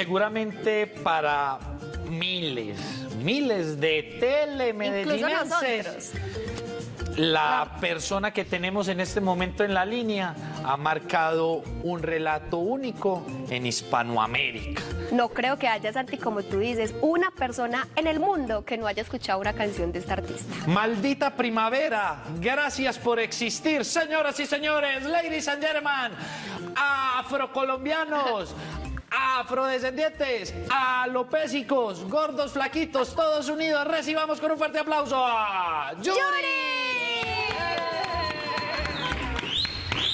seguramente para miles de telemedellinenses, la persona que tenemos en este momento en la línea ha marcado un relato único en Hispanoamérica. No creo que haya, Santi, como tú dices, una persona en el mundo que no haya escuchado una canción de esta artista. Maldita Primavera, gracias por existir, señoras y señores, ladies and gentlemen, afrocolombianos, afrodescendientes, alopésicos, gordos, flaquitos, todos unidos, recibamos con un fuerte aplauso a Yuri.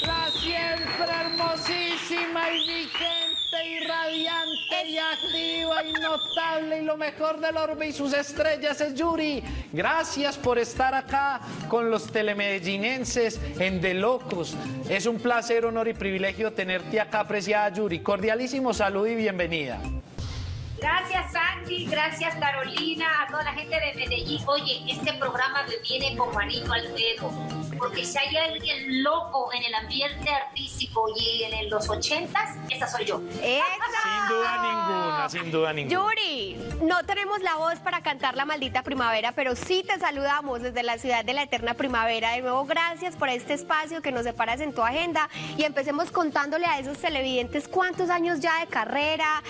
La siempre hermosísima y vigente y radiante y activa y notable y lo mejor del orbe y sus estrellas es Yuri. Gracias por estar acá con los telemedellinenses en De Locos. Es un placer, honor y privilegio tenerte acá, apreciada Yuri. Cordialísimo saludo y bienvenida. Gracias, Santi, gracias, Carolina, a toda la gente de Medellín. Oye, este programa me viene como anillo al dedo, porque si hay alguien loco en el ambiente artístico y en los 80s, esa soy yo. Sin duda ninguna, sin duda ninguna. Yuri, no tenemos la voz para cantar La Maldita Primavera, pero sí te saludamos desde la ciudad de la eterna primavera. De nuevo, gracias por este espacio que nos separas en tu agenda y empecemos contándole a esos televidentes cuántos años ya de carrera,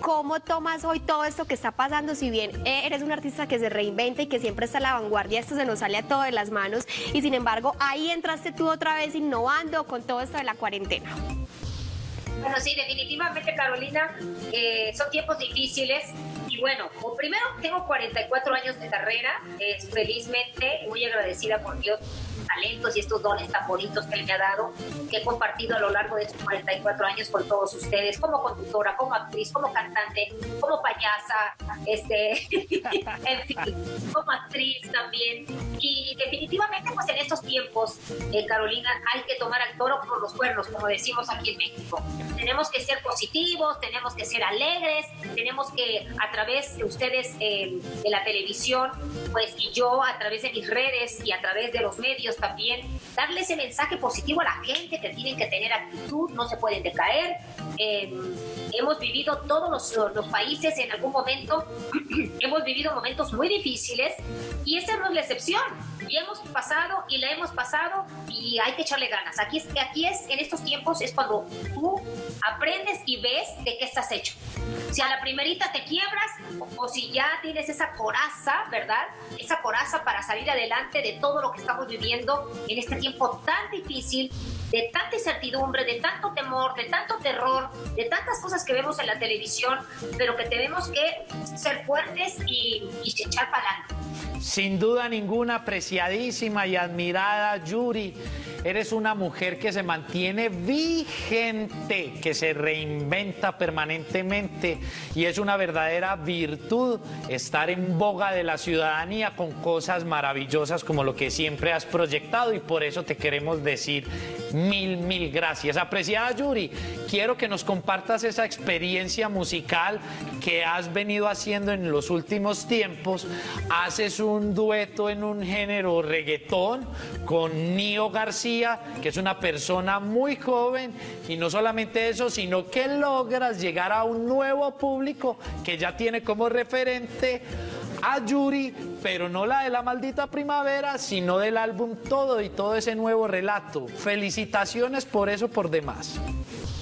cómo más hoy todo esto que está pasando, si bien eres un artista que se reinventa y que siempre está a la vanguardia, esto se nos sale a todo de las manos y sin embargo ahí entraste tú otra vez innovando con todo esto de la cuarentena. Bueno, sí, definitivamente, Carolina, son tiempos difíciles y bueno, primero tengo 44 años de carrera, felizmente muy agradecida por Dios, talentos y estos dones tan bonitos que le ha dado, que he compartido a lo largo de estos 44 años con todos ustedes, como conductora, como actriz, como cantante, como payasa, en fin, como actriz también. Y definitivamente, pues en estos tiempos, Carolina, hay que tomar al toro por los cuernos, como decimos aquí en México. Tenemos que ser positivos, tenemos que ser alegres, tenemos que a través de ustedes, de la televisión, pues y yo a través de mis redes y a través de los medios también, darle ese mensaje positivo a la gente, que tienen que tener actitud, no se pueden decaer. Hemos vivido todos los países en algún momento, hemos vivido momentos muy difíciles y esa no es la excepción. Y hemos pasado y la hemos pasado y hay que echarle ganas. Aquí es en estos tiempos es cuando tú aprendes y ves de qué estás hecho. Si a la primerita te quiebras o si ya tienes esa coraza, ¿verdad? Esa coraza para salir adelante de todo lo que estamos viviendo en este tiempo tan difícil, de tanta incertidumbre, de tanto temor, de tanto terror, de tantas cosas que vemos en la televisión, pero que tenemos que ser fuertes y echar para adelante. Sin duda ninguna, apreciadísima y admirada Yuri, eres una mujer que se mantiene vigente, que se reinventa permanentemente y es una verdadera virtud estar en boga de la ciudadanía con cosas maravillosas como lo que siempre has proyectado y por eso te queremos decir mil gracias. Apreciada Yuri, quiero que nos compartas esa experiencia musical que has venido haciendo en los últimos tiempos. Haces un dueto en un género reggaetón con Nio García, que es una persona muy joven, y no solamente eso, sino que logras llegar a un nuevo público que ya tiene como referente a Yuri, pero no la de La Maldita Primavera, sino del álbum Todo y Todo ese nuevo relato. Felicitaciones por eso, por demás.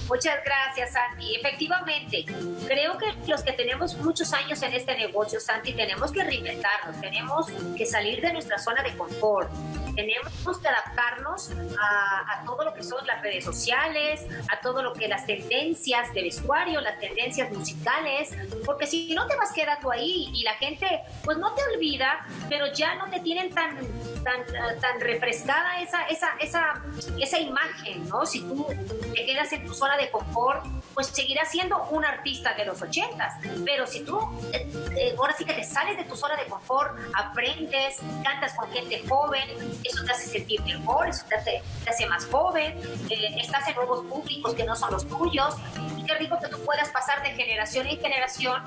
Muchas gracias, Santi. Efectivamente, creo que los que tenemos muchos años en este negocio, Santi, tenemos que reinventarnos, tenemos que salir de nuestra zona de confort, tenemos que adaptarnos a todo lo que son las redes sociales, a todo lo que las tendencias de vestuario, las tendencias musicales, porque si no te vas quedando ahí y la gente pues no te olvida, pero ya no te tienen tan refrescada esa imagen, ¿no? Si tú te quedas en tu zona de confort, pues seguirás siendo un artista de los 80s, pero si tú ahora sí que te sales de tu zona de confort, aprendes, cantas con gente joven, eso te hace sentir mejor, eso te hace más joven, estás en nuevos públicos que no son los tuyos. qué rico que tú puedas pasar de generación en generación,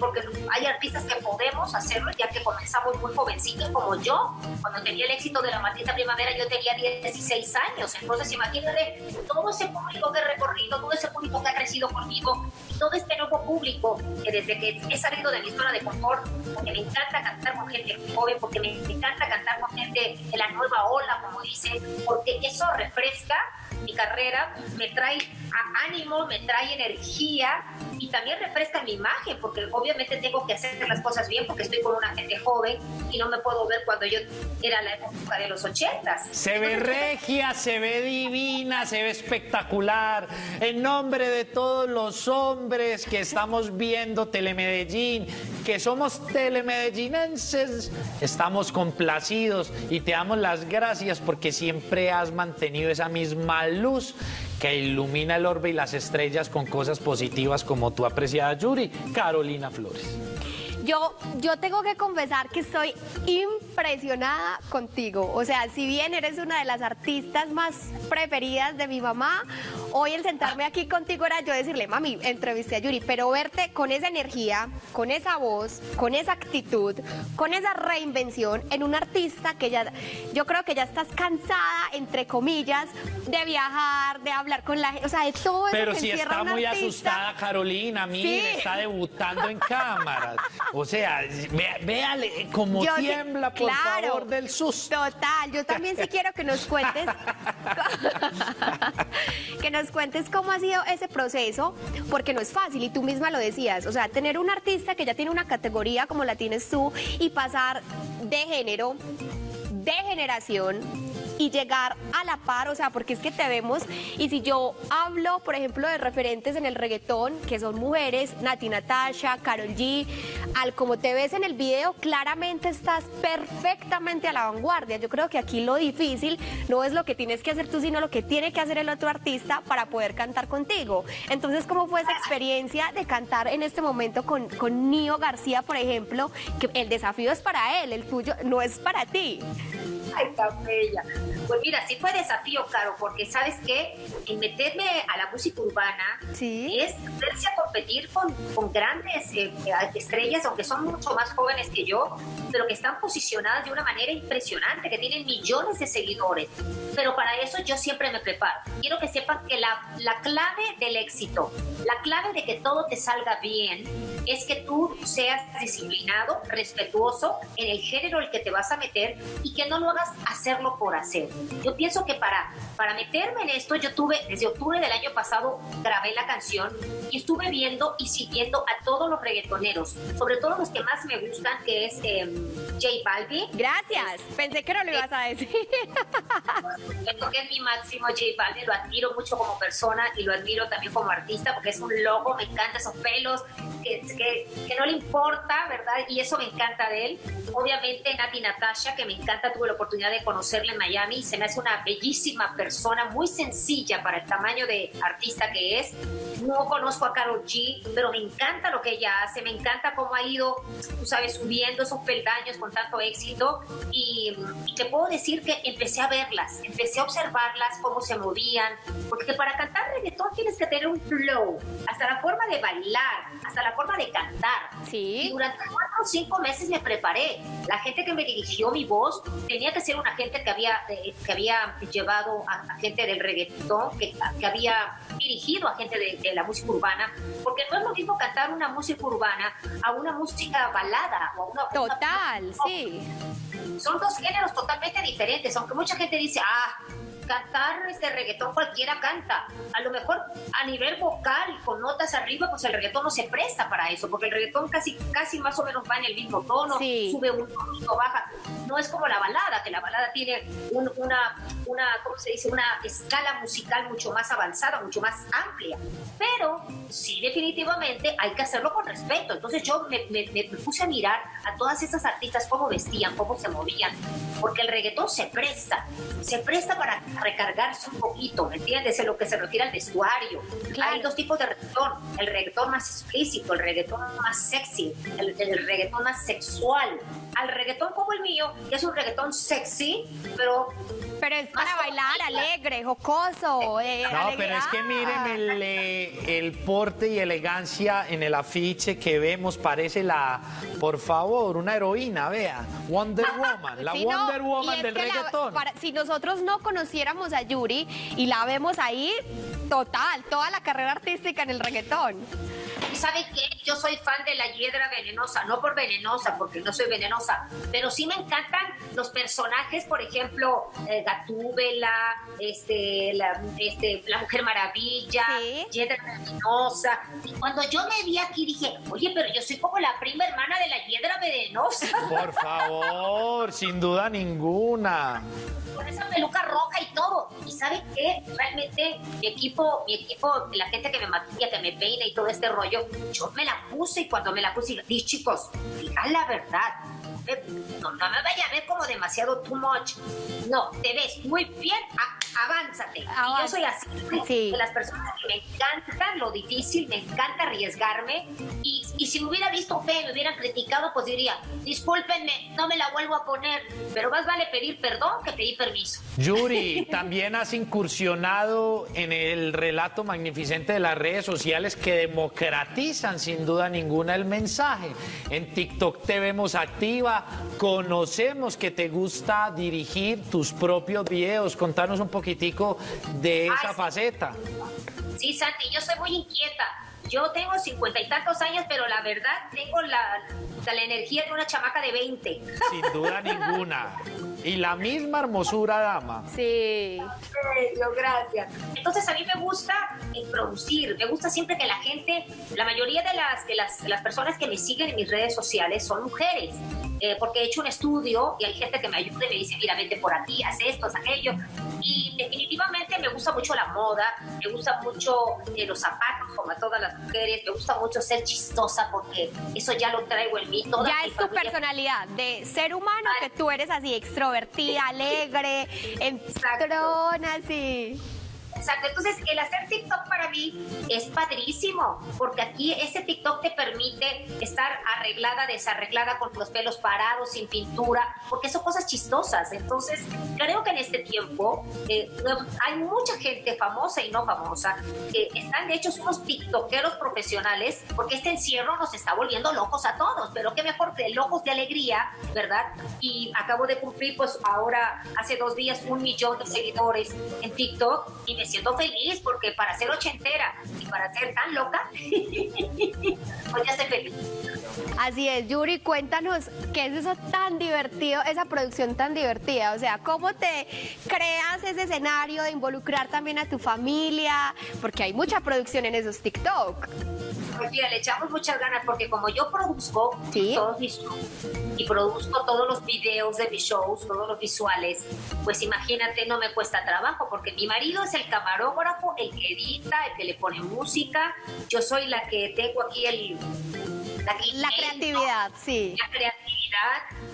porque hay artistas que podemos hacerlo, ya que comenzamos muy jovencitos, como yo. Cuando tenía el éxito de La Maldita Primavera, yo tenía 16 años. Entonces, imagínate todo ese público que he recorrido, todo ese público que ha crecido conmigo, y todo este nuevo público que desde que he salido de mi zona de confort, porque me encanta cantar con gente joven, porque me encanta cantar con gente de la nueva ola, como dicen, porque eso refresca mi carrera, me trae ánimo, me trae energía y también refresca mi imagen, porque obviamente tengo que hacer las cosas bien porque estoy con una gente joven y no me puedo ver cuando yo era la época de los 80s. Se ve regia, se ve divina, se ve espectacular. En nombre de todos los hombres que estamos viendo Telemedellín, que somos telemedellinenses, estamos complacidos y te damos las gracias porque siempre has mantenido esa misma luz que ilumina el orbe y las estrellas con cosas positivas, como tu apreciada Yuri, Carolina Flores. Yo tengo que confesar que estoy impresionada contigo. O sea, si bien eres una de las artistas más preferidas de mi mamá, hoy el sentarme aquí contigo era yo decirle, mami, entrevisté a Yuri, pero verte con esa energía, con esa voz, con esa actitud, con esa reinvención en un artista que ya, yo creo que ya estás cansada, entre comillas, de viajar, de hablar con la gente, o sea, de todo eso. Pero si está muy asustada Carolina, mire, sí, está debutando en cámaras. O sea, véale como tiembla, por claro, favor, del susto. Total, yo también sí quiero que nos cuentes cómo ha sido ese proceso, porque no es fácil, y tú misma lo decías, o sea, tener un artista que ya tiene una categoría como la tienes tú, y pasar de género, de generación, y llegar a la par, o sea, porque es que te vemos, y si yo hablo, por ejemplo, de referentes en el reggaetón, que son mujeres, Natti Natasha, Karol G, al como te ves en el video, claramente estás perfectamente a la vanguardia. Yo creo que aquí lo difícil no es lo que tienes que hacer tú, sino lo que tiene que hacer el otro artista para poder cantar contigo. Entonces, ¿cómo fue esa experiencia de cantar en este momento con Nio García, por ejemplo? Que el desafío es para él, el tuyo no es para ti. Ay, tan bella. Pues mira, sí fue desafío, Caro, porque ¿sabes qué? El meterme a la música urbana, ¿sí?, es verse a competir con grandes estrellas, aunque son mucho más jóvenes que yo, pero que están posicionadas de una manera impresionante, que tienen millones de seguidores. Pero para eso yo siempre me preparo. Quiero que sepan que la clave del éxito, la clave de que todo te salga bien, es que tú seas disciplinado, respetuoso en el género al que te vas a meter y que no lo hagas hacerlo por hacer. Yo pienso que para meterme en esto, yo tuve, desde octubre del año pasado, grabé la canción y estuve viendo y siguiendo a todos los reggaetoneros, sobre todo los que más me gustan, que es J Balvin. Gracias, pensé que no lo ibas a decir. Que es mi máximo, J Balvin, lo admiro mucho como persona y lo admiro también como artista, porque es un loco, me encantan esos pelos, que no le importa, ¿verdad? Y eso me encanta de él. Obviamente Natti Natasha, que me encanta, tuve la oportunidad de conocerla en Miami, se me hace una bellísima persona, muy sencilla para el tamaño de artista que es. No conozco a Karol G, pero me encanta lo que ella hace, me encanta cómo ha ido, tú sabes, subiendo esos peldaños con tanto éxito, y te puedo decir que empecé a verlas, empecé a observarlas, cómo se movían, porque para cantar reggaetón tienes que tener un flow, hasta la forma de bailar, hasta la forma de cantar. ¿Sí? Y durante 4 o 5 meses me preparé. La gente que me dirigió mi voz tenía que ser una gente que había llevado a gente del reggaetón, que había dirigido a gente de la música urbana, porque no es lo mismo cantar una música urbana a una música balada. O a una, total, una, sí. Son dos géneros totalmente diferentes, aunque mucha gente dice, cantar este reggaetón cualquiera canta. A lo mejor a nivel vocal, con notas arriba, pues el reggaetón no se presta para eso, porque el reggaetón casi más o menos va en el mismo tono, sí, sube un tono, baja. No es como la balada, que la balada tiene ¿cómo se dice?, una escala musical mucho más avanzada, mucho más amplia. Pero sí, definitivamente hay que hacerlo con respeto. Entonces yo me puse a mirar a todas esas artistas, cómo vestían, cómo se movían, porque el reggaetón se presta para recargarse un poquito, ¿me entiendes? En lo que se refiere al vestuario. Claro. Hay 2 tipos de reggaetón, el reggaetón más explícito, el reggaetón más sexy, el reggaetón más sexual. Al reggaetón como el mío, mío, que es un reggaetón sexy, pero es para bailar, alegre, jocoso. No, alegría. Pero es que miren el porte y elegancia en el afiche que vemos, parece la, por favor, una heroína, vea, Wonder Woman, la Wonder Woman del reggaetón. Si nosotros no conociéramos a Yuri y la vemos ahí, total, toda la carrera artística en el reggaetón. ¿Y sabe qué? Yo soy fan de la hiedra venenosa, no por venenosa, porque no soy venenosa, pero sí me encantan los personajes, por ejemplo, Gatúbela, la Mujer Maravilla, ¿sí? Hiedra venenosa. Y cuando yo me vi aquí dije, oye, pero yo soy como la prima hermana de la hiedra venenosa. Por favor, sin duda ninguna. Con esa peluca roja y todo. ¿Y sabe qué? Realmente mi equipo, la gente que me maquilla, que me peina y todo este rollo, yo me la puse y cuando me la puse dije, chicos, digan la verdad. No me vaya a ver como demasiado too much. No, te ves muy bien, avánzate. Y yo soy así, sí, de las personas que me encantan lo difícil, me encanta arriesgarme. Y si me hubiera visto feo, me hubieran criticado, pues diría, discúlpenme, no me la vuelvo a poner. Pero más vale pedir perdón que pedir permiso. Yuri, también has incursionado en el relato magnificente de las redes sociales que democratizan sin duda ninguna el mensaje. En TikTok te vemos activa. Conocemos que te gusta dirigir tus propios videos. Contanos un poquitico de esa faceta. Sí, Santi, yo soy muy inquieta. Yo tengo 50 y tantos años, pero la verdad tengo la energía de una chamaca de 20. Sin duda ninguna. Y la misma hermosura, dama. Sí. Gracias. Entonces, a mí me gusta producir. Me gusta siempre que la gente, la mayoría de las personas que me siguen en mis redes sociales son mujeres. Porque he hecho un estudio y hay gente que me ayuda y me dice, mira, vete por aquí, haz esto, haz aquello. Y definitivamente me gusta mucho la moda, me gusta mucho los zapatos, como a todas las mujeres, me gusta mucho ser chistosa porque eso ya lo traigo en mí. Toda ya es tu familia. Personalidad de ser humano, que tú eres así, extrovertida, alegre, entrona, así. Exacto, entonces el hacer TikTok para mí es padrísimo, porque aquí ese TikTok te permite estar arreglada, desarreglada, con los pelos parados, sin pintura, porque son cosas chistosas. Entonces creo que en este tiempo hay mucha gente famosa y no famosa que están de hecho unos tiktokeros profesionales, porque este encierro nos está volviendo locos a todos, pero qué mejor que locos de alegría, ¿verdad? Y acabo de cumplir, pues ahora hace 2 días, 1 millón de seguidores en TikTok y me siento feliz porque para ser ochentera y para ser tan loca, pues ya estoy feliz. Así es, Yuri, cuéntanos qué es eso tan divertido, esa producción tan divertida, o sea, cómo te creas ese escenario de involucrar también a tu familia, porque hay mucha producción en esos TikTok. Pues mira, le echamos muchas ganas porque como yo produzco todos mis shows y produzco todos los videos de mis shows, todos los visuales, pues imagínate, no me cuesta trabajo porque mi marido es el camarógrafo, el que edita, el que le pone música, yo soy la que tengo aquí la creatividad, sí. La creatividad.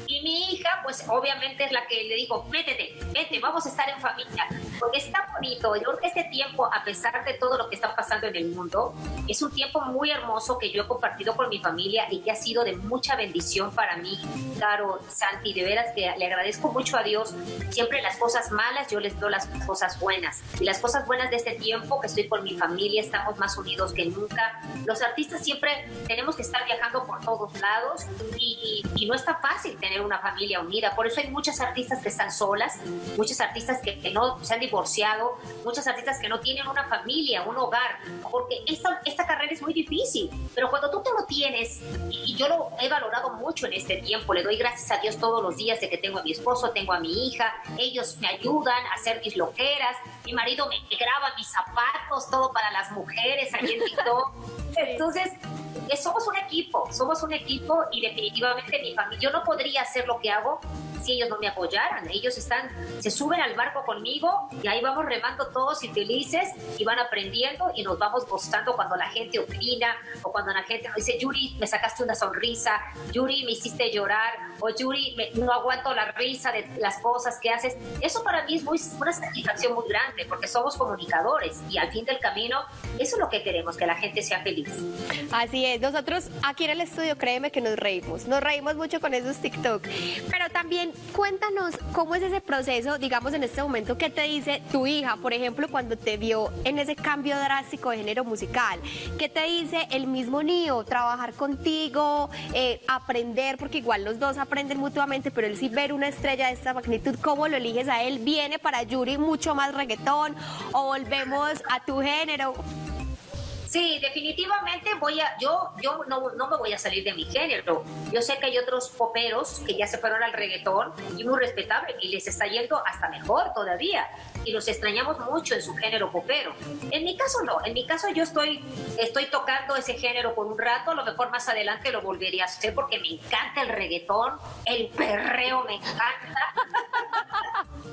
Y mi hija, pues obviamente es la que le digo, vete, vamos a estar en familia. Porque está bonito. Yo creo que este tiempo, a pesar de todo lo que está pasando en el mundo, es un tiempo muy hermoso que yo he compartido con mi familia y que ha sido de mucha bendición para mí. Claro, Santi, de veras que le agradezco mucho a Dios. Siempre las cosas malas, yo les doy las cosas buenas. Y las cosas buenas de este tiempo que estoy con mi familia, estamos más unidos que nunca. Los artistas siempre tenemos que estar viajando por todos lados y no está fácil tener una familia unida, por eso hay muchas artistas que están solas, muchas artistas que no se han divorciado, muchas artistas que no tienen una familia, un hogar, porque esta carrera es muy difícil, pero cuando tú te lo tienes, y yo lo he valorado mucho en este tiempo, le doy gracias a Dios todos los días de que tengo a mi esposo, tengo a mi hija, ellos me ayudan a hacer mis loqueras, mi marido me graba mis zapatos, todo para las mujeres, aquí en TikTok, entonces... Somos un equipo y definitivamente mi familia, yo no podría hacer lo que hago si ellos no me apoyaran, ellos se suben al barco conmigo y ahí vamos remando todos y felices y van aprendiendo y nos vamos gustando cuando la gente opina o cuando la gente nos dice, Yuri, me sacaste una sonrisa, Yuri, me hiciste llorar o Yuri, no aguanto la risa de las cosas que haces. Eso para mí es una satisfacción muy grande porque somos comunicadores y al fin del camino eso es lo que queremos, que la gente sea feliz. Así es. Nosotros aquí en el estudio, créeme que nos reímos mucho con esos TikTok. Pero también cuéntanos cómo es ese proceso, digamos en este momento, ¿qué te dice tu hija, por ejemplo, cuando te vio en ese cambio drástico de género musical? ¿Qué te dice el mismo Nio? Trabajar contigo, aprender, porque igual los dos aprenden mutuamente, pero él sí ver una estrella de esta magnitud, ¿cómo lo eliges a él? ¿Viene para Yuri mucho más reggaetón o volvemos a tu género? Sí, definitivamente yo no me voy a salir de mi género. Yo sé que hay otros poperos que ya se fueron al reggaetón y muy respetable y les está yendo hasta mejor todavía y los extrañamos mucho en su género popero. En mi caso no, en mi caso yo estoy tocando ese género por un rato, a lo mejor más adelante lo volvería a hacer porque me encanta el reggaetón, el perreo me encanta.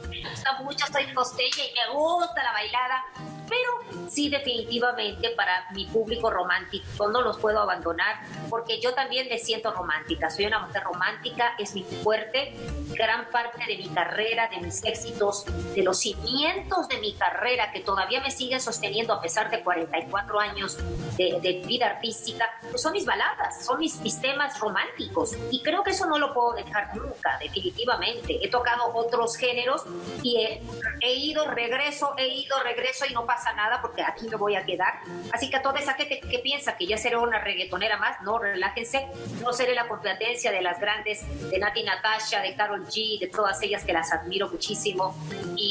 Me gusta mucho, soy costeña y me gusta la bailada. Pero sí, definitivamente para mi público romántico no los puedo abandonar porque yo también me siento romántica, soy una mujer romántica, es mi fuerte, gran parte de mi carrera, de mis éxitos, de los cimientos de mi carrera que todavía me siguen sosteniendo a pesar de 44 años de vida artística, pues son mis baladas, son mis temas románticos y creo que eso no lo puedo dejar nunca, definitivamente. He tocado otros géneros y he ido, regreso y no pasa nada porque aquí me voy a quedar. Así que a toda esa gente que piensa que ya seré una reggaetonera más, no, relájense, no seré la competencia de las grandes, de Natti Natasha, de Karol G, de todas ellas que las admiro muchísimo.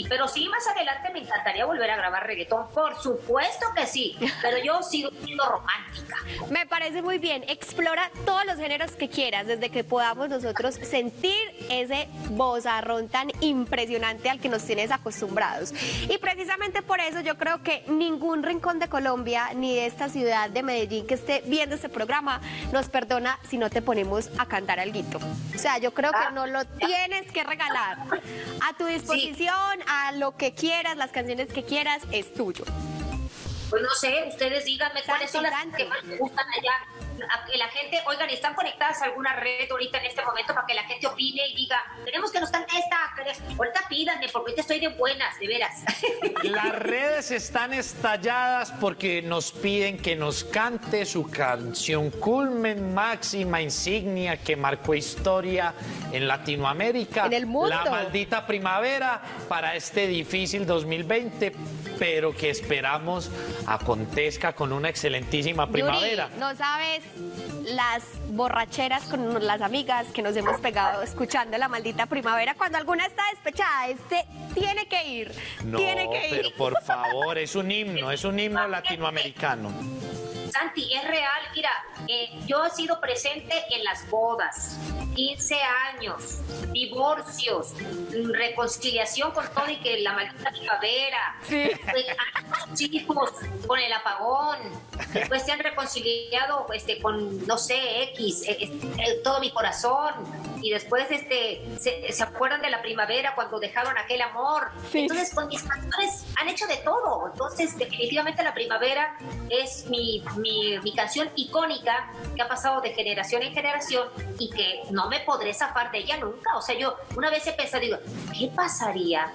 Pero sí, más adelante me encantaría volver a grabar reggaetón, por supuesto que sí, pero yo sigo siendo romántica. Me parece muy bien, explora todos los géneros que quieras, desde que podamos nosotros sentir ese vozarrón tan impresionante al que nos tienes acostumbrados. Y precisamente por eso yo creo que ningún rincón de Colombia ni de esta ciudad de Medellín que esté viendo este programa nos perdona si no te ponemos a cantar alguito. O sea, yo creo que no lo tienes que regalar. A tu disposición, sí, a lo que quieras, las canciones que quieras, es tuyo. Pues no sé, ustedes díganme cuáles son las que más me gustan allá. A que la gente, oigan, ¿están conectadas a alguna red ahorita en este momento para que la gente opine y diga, tenemos que no están esta, ahorita pídanme porque te estoy de buenas, de veras? Las redes están estalladas porque nos piden que nos cante su canción culmen, máxima insignia que marcó historia en Latinoamérica, en el mundo. La Maldita Primavera, para este difícil 2020, pero que esperamos acontezca con una excelentísima primavera. Yuri, no sabes las borracheras con las amigas que nos hemos pegado escuchando La Maldita Primavera. Cuando alguna está despechada, este tiene que ir. No, tiene que ir. Pero por favor, es un himno latinoamericano. Santi, es real, mira, yo he sido presente en las bodas, 15 años, divorcios, reconciliación con todo y que La Maldita Primavera, sí, chicos con el apagón, después se han reconciliado con, no sé, X, todo mi corazón, y después se acuerdan de la primavera cuando dejaron aquel amor, sí. Entonces con mis canciones han hecho de todo, entonces definitivamente la primavera es mi canción icónica que ha pasado de generación en generación y que no me podré zafar de ella nunca. O sea, yo una vez he pensado, digo, ¿qué pasaría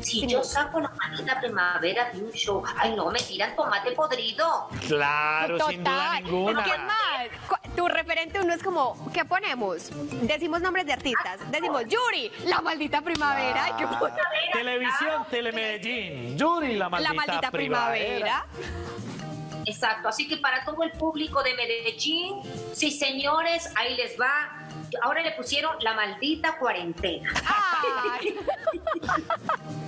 si sí, yo saco La Maldita Primavera de un show? Ay, no, me tiran tomate podrido. Claro, total, sin duda ninguna. ¿Qué más? Tu referente uno es como, ¿qué ponemos? Decimos nombres de artistas, decimos Yuri, La Maldita Primavera. Ah, ¿qué primavera? Televisión, Telemedellín, Yuri, La Maldita Primavera. Exacto, así que para todo el público de Medellín, sí señores, ahí les va. Ahora le pusieron La Maldita Cuarentena. Ay.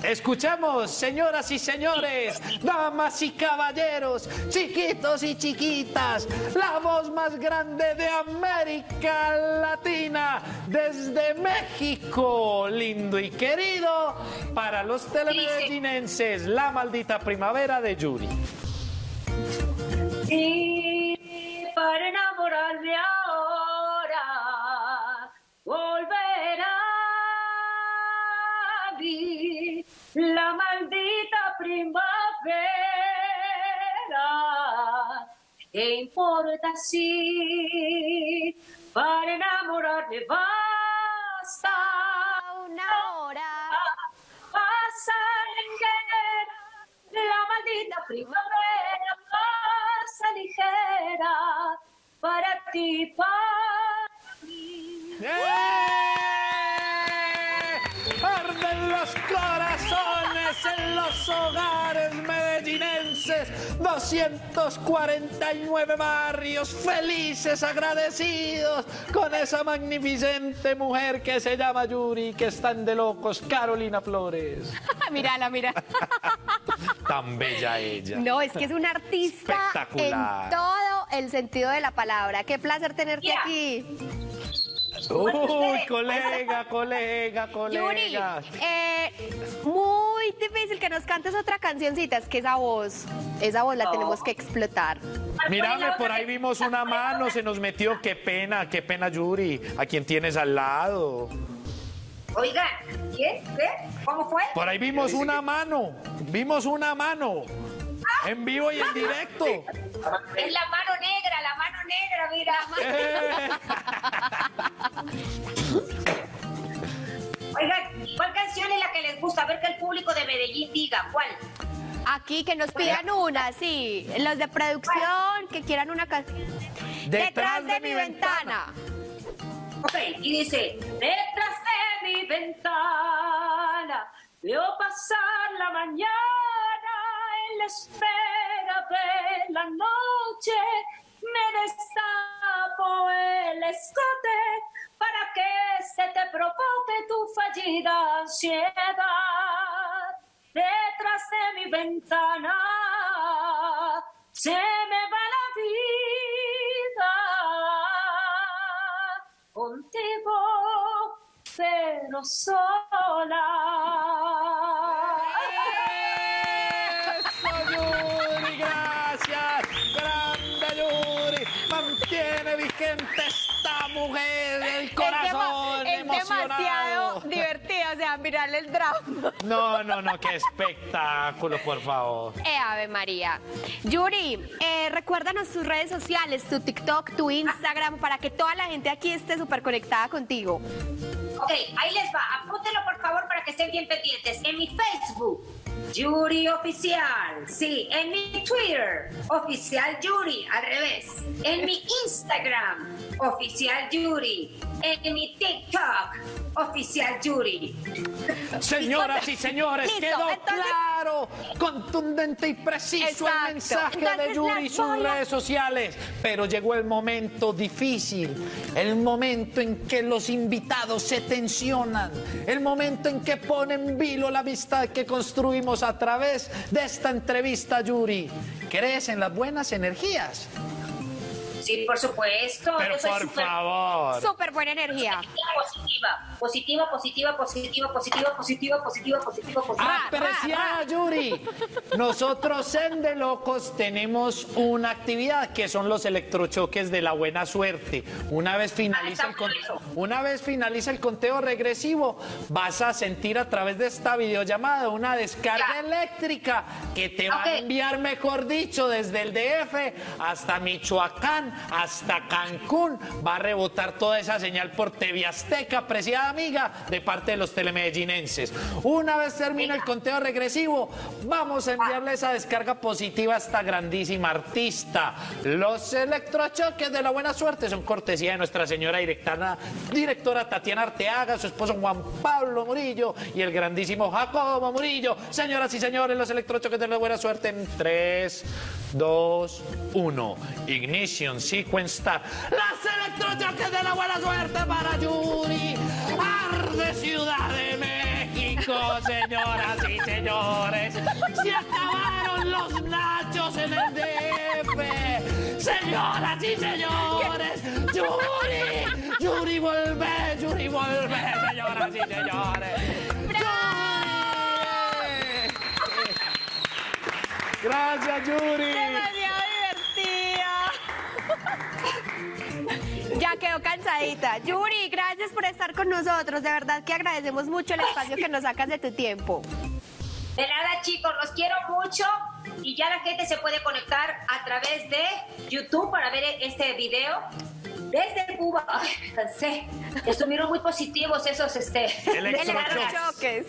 Escuchamos, señoras y señores, damas y caballeros, chiquitos y chiquitas, la voz más grande de América Latina, desde México, lindo y querido, para los telemedellinenses, La Maldita Primavera de Yuri. Y para enamorarme ahora, volver a mí, la maldita primavera, ¿qué importa si para enamorarme basta una hora? Pasa ligera, la maldita primavera. Ligera para ti, para mí. Arden los corazones en los hogares medellinenses, 249 barrios felices, agradecidos con esa magnificente mujer que se llama Yuri, que están de locos, Carolina Flores. Mírala, mira. Tan bella ella. No, es que es una artista espectacular en todo el sentido de la palabra. Qué placer tenerte aquí. Uy, colega. Yuri, muy difícil que nos cantes otra cancioncita, es que esa voz la tenemos que explotar. Mírame, por ahí vimos una mano, se nos metió, qué pena, Yuri, a quien tienes al lado. Oiga, ¿quién? ¿Qué? ¿Cómo fue? Por ahí vimos una mano. En vivo y en directo. Es la mano negra, mira. Oigan, ¿cuál canción es la que les gusta? A ver que el público de Medellín diga, ¿cuál? Aquí, que nos pidan una, sí. Los de producción, ¿cuál? Que quieran una canción. Detrás de mi ventana. Ok, y dice, detrás de mi ventana, veo pasar la mañana. La espera de la noche, me destapo el escote para que se te provoque tu fallida ansiedad. Detrás de mi ventana se me va la vida, contigo pero sola. Esta mujer, el corazón emocionado. Demasiado divertido, o sea, mirarle el drama. No, qué espectáculo, por favor. Ave María. Yuri, recuérdanos tus redes sociales, tu TikTok, tu Instagram, para que toda la gente aquí esté súper conectada contigo. Ok, ahí les va, apúntenlo por favor para que estén bien pendientes. En mi Facebook, Yuri Oficial. Sí, en mi Twitter, Oficial Yuri, al revés. En mi Instagram, Oficial Yuri. En mi TikTok, Oficial Yuri. Señoras y señores, listo, quedó claro, contundente y preciso el mensaje de Yuri y sus redes sociales. Pero llegó el momento difícil, el momento en que los invitados se tensionan, el momento en que ponen en vilo la amistad que construimos a través de esta entrevista, Yuri. ¿Crees en las buenas energías? Sí, por supuesto. Pero yo soy súper buena energía. Positiva. Ah, pero decía Yuri, nosotros en De Locos tenemos una actividad que son los electrochoques de la buena suerte. Una vez finaliza el conteo regresivo, vas a sentir a través de esta videollamada una descarga eléctrica que te va a enviar, mejor dicho, desde el DF hasta Michoacán, hasta Cancún. Va a rebotar toda esa señal por TV Azteca, apreciada amiga, de parte de los telemedellinenses. Una vez termina el conteo regresivo, vamos a enviarle esa descarga positiva a esta grandísima artista. Los electrochoques de la buena suerte son cortesía de nuestra señora directora Tatiana Arteaga, su esposo Juan Pablo Murillo y el grandísimo Jacobo Murillo. Señoras y señores, los electrochoques de la buena suerte en 3, 2, 1. Ignition. Sequence Star. Las electrochoques de la buena suerte para Yuri. Arde Ciudad de México, señoras y señores. Se acabaron los nachos en el DF. Señoras y señores, Yuri. Yuri, volvé, señoras y señores. ¡Bravo! Gracias, Yuri. Ya quedó cansadita. Yuri, gracias por estar con nosotros. De verdad que agradecemos mucho el espacio que nos sacas de tu tiempo. De nada, chicos, los quiero mucho. Y ya la gente se puede conectar a través de YouTube para ver este video. Desde Cuba. Ay, cansé. Estuvieron muy positivos esos electrochoques.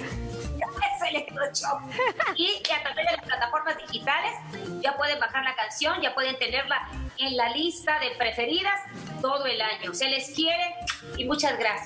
Y a través de las plataformas digitales ya pueden bajar la canción, ya pueden tenerla en la lista de preferidas todo el año. Se les quiere y muchas gracias.